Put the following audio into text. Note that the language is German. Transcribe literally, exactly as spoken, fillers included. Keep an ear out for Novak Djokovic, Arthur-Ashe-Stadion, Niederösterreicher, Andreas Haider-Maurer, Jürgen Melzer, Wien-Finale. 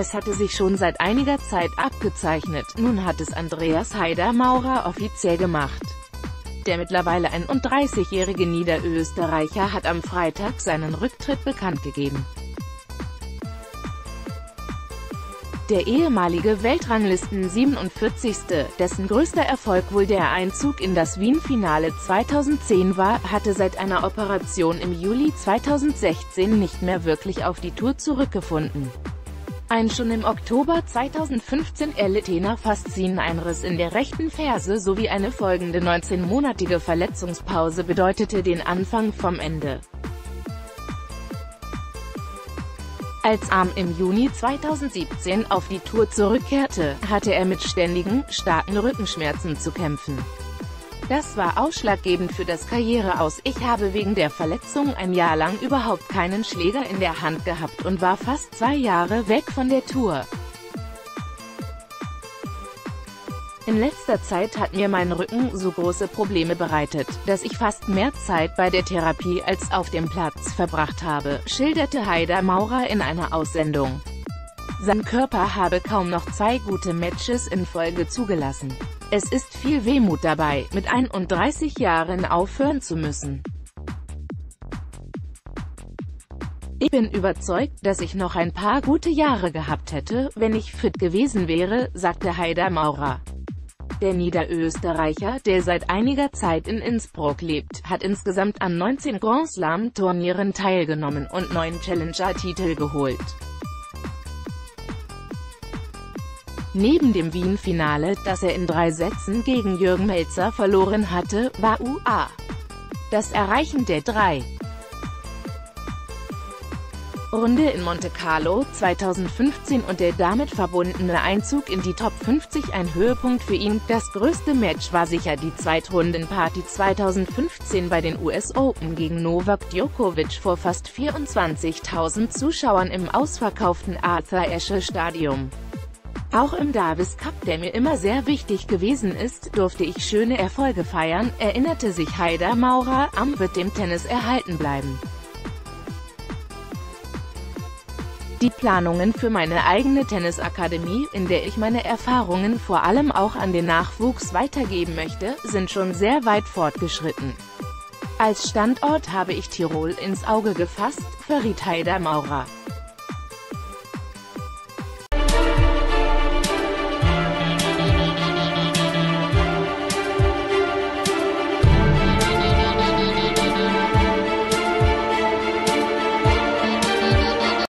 Es hatte sich schon seit einiger Zeit abgezeichnet, nun hat es Andreas Haider-Maurer offiziell gemacht. Der mittlerweile einunddreißigjährige Niederösterreicher hat am Freitag seinen Rücktritt bekannt gegeben. Der ehemalige Weltranglisten siebenundvierzigste, dessen größter Erfolg wohl der Einzug in das Wien-Finale zweitausendzehn war, hatte seit einer Operation im Juli zweitausendsechzehn nicht mehr wirklich auf die Tour zurückgefunden. Ein schon im Oktober zweitausendfünfzehn erlittener Faszieneinriss in der rechten Ferse sowie eine folgende neunzehnmonatige Verletzungspause bedeutete den Anfang vom Ende. Als Arm im Juni zweitausendsiebzehn auf die Tour zurückkehrte, hatte er mit ständigen, starken Rückenschmerzen zu kämpfen. Das war ausschlaggebend für das Karriereaus. Ich habe wegen der Verletzung ein Jahr lang überhaupt keinen Schläger in der Hand gehabt und war fast zwei Jahre weg von der Tour. In letzter Zeit hat mir mein Rücken so große Probleme bereitet, dass ich fast mehr Zeit bei der Therapie als auf dem Platz verbracht habe, schilderte Haider-Maurer in einer Aussendung. Sein Körper habe kaum noch zwei gute Matches in Folge zugelassen. Es ist viel Wehmut dabei, mit einunddreißig Jahren aufhören zu müssen. Ich bin überzeugt, dass ich noch ein paar gute Jahre gehabt hätte, wenn ich fit gewesen wäre, sagte Haider-Maurer. Der Niederösterreicher, der seit einiger Zeit in Innsbruck lebt, hat insgesamt an neunzehn Grand Slam-Turnieren teilgenommen und neun Challenger-Titel geholt. Neben dem Wien-Finale, das er in drei Sätzen gegen Jürgen Melzer verloren hatte, war U A das Erreichen der drei Runde in Monte Carlo zweitausendfünfzehn und der damit verbundene Einzug in die Top fünfzig ein Höhepunkt für ihn. Das größte Match war sicher die Zweitrundenparty zweitausendfünfzehn bei den U S Open gegen Novak Djokovic vor fast vierundzwanzigtausend Zuschauern im ausverkauften Arthur-Ashe-Stadion. Auch im Davis Cup, der mir immer sehr wichtig gewesen ist, durfte ich schöne Erfolge feiern, erinnerte sich Haider-Maurer. Am wird dem Tennis erhalten bleiben. Die Planungen für meine eigene Tennisakademie, in der ich meine Erfahrungen vor allem auch an den Nachwuchs weitergeben möchte, sind schon sehr weit fortgeschritten. Als Standort habe ich Tirol ins Auge gefasst, verriet Haider-Maurer.